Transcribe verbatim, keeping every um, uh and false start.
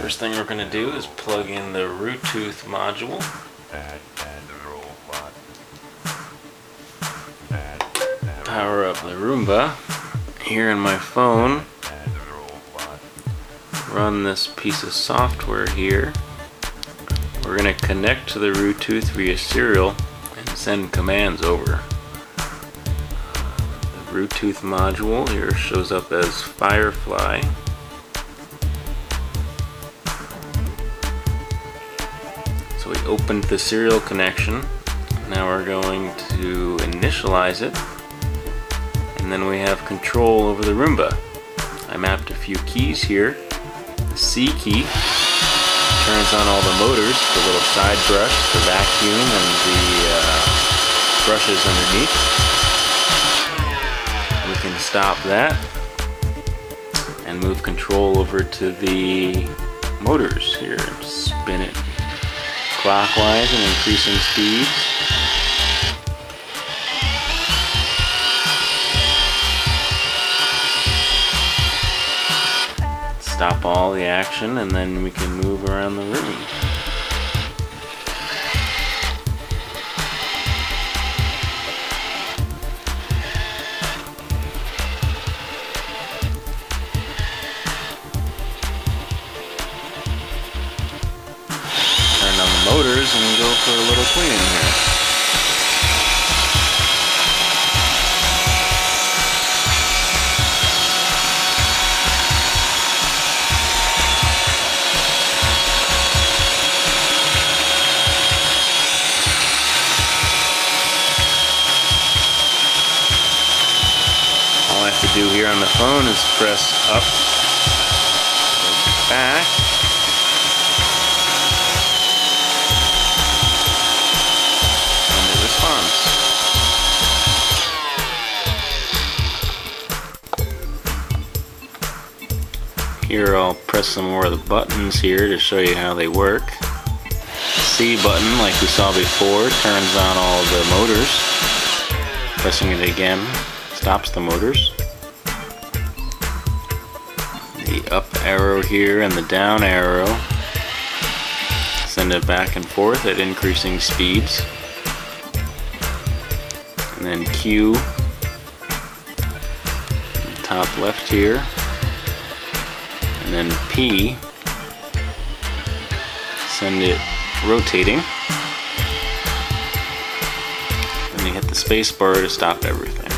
First thing we're going to do is plug in the RooTooth module. Power up the Roomba. Here in my phone, run this piece of software here. We're going to connect to the RooTooth via serial and send commands over. The RooTooth module here shows up as Firefly. So we opened the serial connection. Now we're going to initialize it, and then we have control over the Roomba. I mapped a few keys here. The C key turns on all the motors, the little side brush, the vacuum, and the uh, brushes underneath. We can stop that and move control over to the motors here and spin it clockwise and increasing speeds. Stop all the action, and then we can move around the room. Motors and go for a little cleaning here. All I have to do here on the phone is press up and back. Here I'll press some more of the buttons here to show you how they work. The C button, like we saw before, turns on all the motors. Pressing it again stops the motors. The up arrow here and the down arrow send it back and forth at increasing speeds. And then Q, top left here. And then P, send it rotating, and you hit the space bar to stop everything.